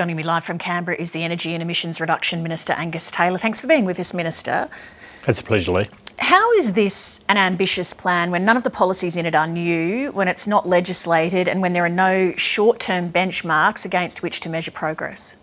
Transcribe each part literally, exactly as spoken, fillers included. Joining me live from Canberra is the Energy and Emissions Reduction Minister, Angus Taylor. Thanks for being with us, Minister. It's a pleasure, Leigh. How is this an ambitious plan when none of the policies in it are new, when it's not legislated and when there are no short-term benchmarks against which to measure progress?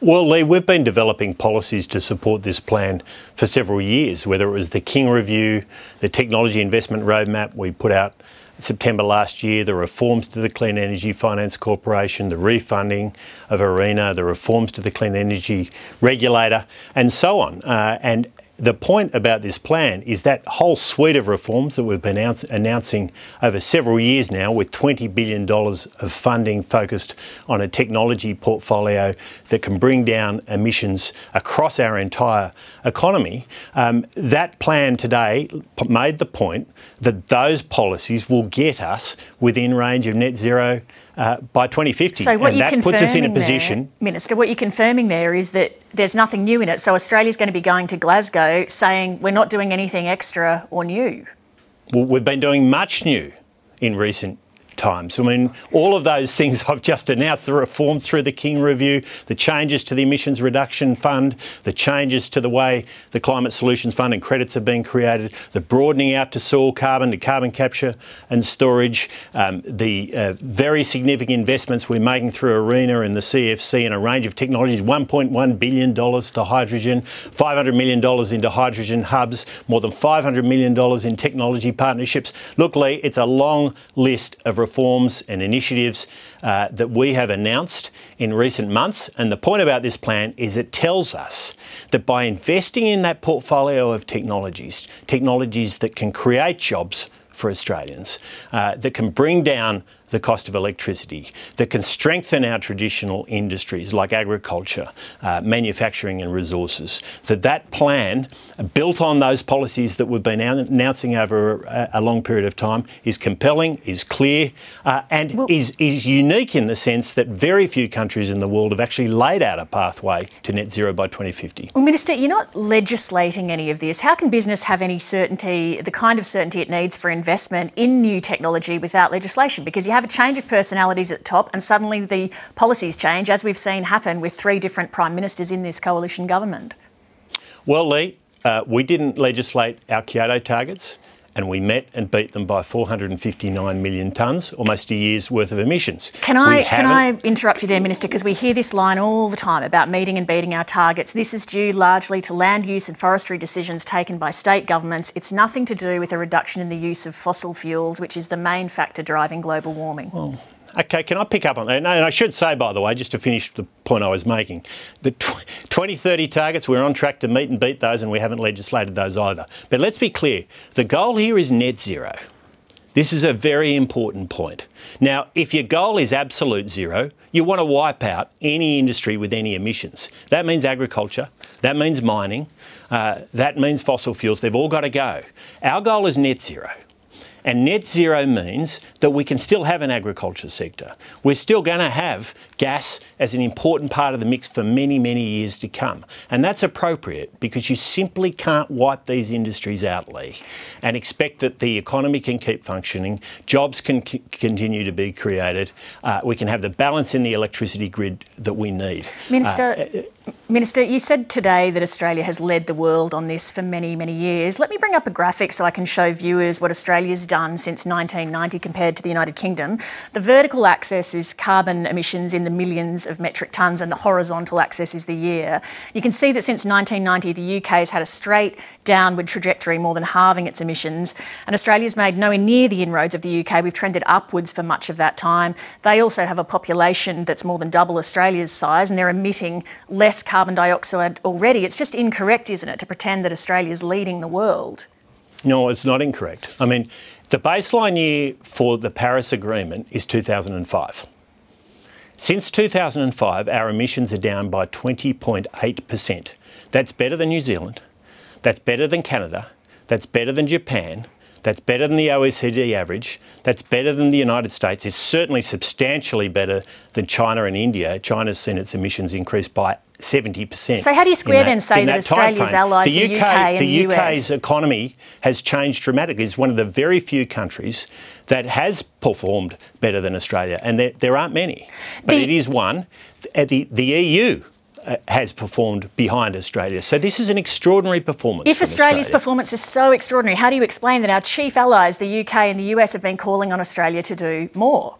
Well, Leigh, we've been developing policies to support this plan for several years, whether it was the King Review, the Technology Investment Roadmap we put out September last year, the reforms to the Clean Energy Finance Corporation, the refunding of ARENA, the reforms to the Clean Energy Regulator, and so on. Uh, and the point about this plan is that whole suite of reforms that we've been announce announcing over several years now, with twenty billion dollars of funding focused on a technology portfolio that can bring down emissions across our entire economy. Um, that plan today made the point that those policies will get us within range of net zero uh, by twenty fifty. So what and you're that puts us in a position, there, Minister, what you're confirming there is that there's nothing new in it. So Australia's going to be going to Glasgow saying we're not doing anything extra or new. Well, we've been doing much new in recent times. I mean, all of those things I've just announced, the reforms through the King Review, the changes to the Emissions Reduction Fund, the changes to the way the Climate Solutions Fund and credits are being created, the broadening out to soil carbon, to carbon capture and storage, um, the uh, very significant investments we're making through ARENA and the C F C and a range of technologies, one point one billion dollars to hydrogen, five hundred million dollars into hydrogen hubs, more than five hundred million dollars in technology partnerships. Look, Lee, it's a long list of reforms reforms and initiatives uh, that we have announced in recent months. And the point about this plan is it tells us that by investing in that portfolio of technologies, technologies that can create jobs for Australians, uh, that can bring down the cost of electricity, that can strengthen our traditional industries like agriculture, uh, manufacturing and resources, that that plan built on those policies that we've been announcing over a, a long period of time is compelling, is clear uh, and well, is, is unique in the sense that very few countries in the world have actually laid out a pathway to net zero by twenty fifty. Well, Minister, you're not legislating any of this. How can business have any certainty, the kind of certainty it needs for investment in new technology without legislation? Because you have have a change of personalities at the top and suddenly the policies change, as we've seen happen with three different Prime Ministers in this coalition government. Well, Leigh, uh, we didn't legislate our Kyoto targets and we met and beat them by four hundred fifty-nine million tonnes, almost a year's worth of emissions. Can I, can I interrupt you there, Minister, because we hear this line all the time about meeting and beating our targets. This is due largely to land use and forestry decisions taken by state governments. It's nothing to do with a reduction in the use of fossil fuels, which is the main factor driving global warming. Well, okay, can I pick up on that? And I should say, by the way, just to finish the point I was making, the twenty thirty targets, we're on track to meet and beat those and we haven't legislated those either. But let's be clear, the goal here is net zero. This is a very important point. Now, if your goal is absolute zero, you want to wipe out any industry with any emissions. That means agriculture, that means mining, uh, that means fossil fuels. They've all got to go. Our goal is net zero. And net zero means that we can still have an agriculture sector. We're still going to have gas as an important part of the mix for many, many years to come. And that's appropriate because you simply can't wipe these industries out, Leigh, and expect that the economy can keep functioning, jobs can c continue to be created, uh, we can have the balance in the electricity grid that we need. Minister, uh, Minister, you said today that Australia has led the world on this for many, many years. Let me bring up a graphic so I can show viewers what Australia's done since nineteen ninety compared to the United Kingdom. The vertical axis is carbon emissions in the millions of metric tonnes and the horizontal axis is the year. You can see that since nineteen ninety, the U K has had a straight downward trajectory, more than halving its emissions, and Australia's made nowhere near the inroads of the U K. We've trended upwards for much of that time. They also have a population that's more than double Australia's size and they're emitting less carbon dioxide already. It's just incorrect, isn't it, to pretend that Australia's leading the world? No, it's not incorrect. I mean, the baseline year for the Paris Agreement is two thousand five. Since two thousand five, our emissions are down by twenty point eight percent. That's better than New Zealand, that's better than Canada, that's better than Japan, that's better than the O E C D average, that's better than the United States, it's certainly substantially better than China and India. China's seen its emissions increase by seventy percent. So how do you square that, then say that, that Australia's allies, the U K, the U K and the U S? The U K's economy has changed dramatically. It's one of the very few countries that has performed better than Australia, and there, there aren't many, but the, it is one. the, the E U has performed behind Australia. So this is an extraordinary performance. If Australia's Australia. performance is so extraordinary, how do you explain that our chief allies, the U K and the U S, have been calling on Australia to do more?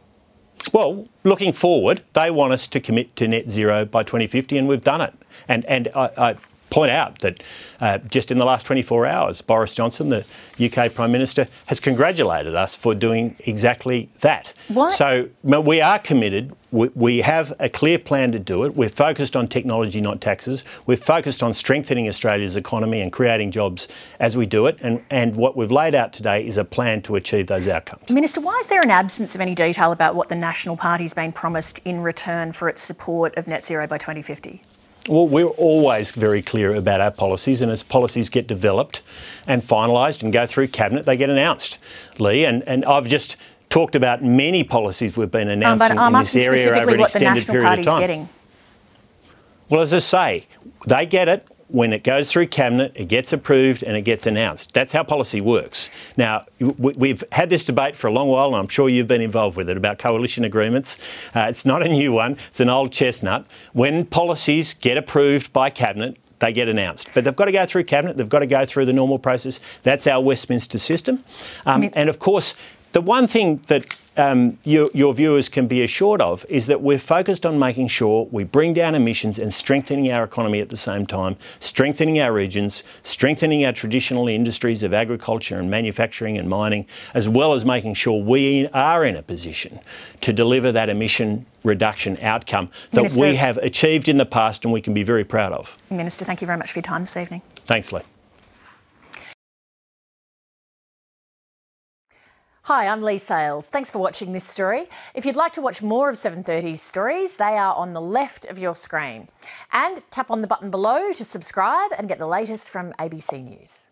Well, looking forward, they want us to commit to net zero by twenty fifty, and we've done it. And, and I, I point out that uh, just in the last twenty-four hours, Boris Johnson, the U K Prime Minister, has congratulated us for doing exactly that. What? So we are committed. We, we have a clear plan to do it. We're focused on technology, not taxes. We're focused on strengthening Australia's economy and creating jobs as we do it. And, and what we've laid out today is a plan to achieve those outcomes. Minister, why is there an absence of any detail about what the National Party's been promised in return for its support of net zero by twenty fifty? Well, we're always very clear about our policies, and as policies get developed and finalised and go through Cabinet, they get announced, Leigh. And, and I've just talked about many policies we've been announcing um, in this area over an extended period of time. Getting. Well, as I say, they get it when it goes through Cabinet, it gets approved and it gets announced. That's how policy works. Now, we've had this debate for a long while, and I'm sure you've been involved with it, about coalition agreements. Uh, it's not a new one, it's an old chestnut. When policies get approved by Cabinet, they get announced. But they've got to go through Cabinet, they've got to go through the normal process. That's our Westminster system. Um, mm. And of course, the one thing that um, your, your viewers can be assured of is that we're focused on making sure we bring down emissions and strengthening our economy at the same time, strengthening our regions, strengthening our traditional industries of agriculture and manufacturing and mining, as well as making sure we are in a position to deliver that emission reduction outcome that Minister, we have achieved in the past and we can be very proud of. Minister, thank you very much for your time this evening. Thanks, Leigh. Hi, I'm Leigh Sales. Thanks for watching this story. If you'd like to watch more of seven thirty's stories, they are on the left of your screen. And tap on the button below to subscribe and get the latest from A B C News.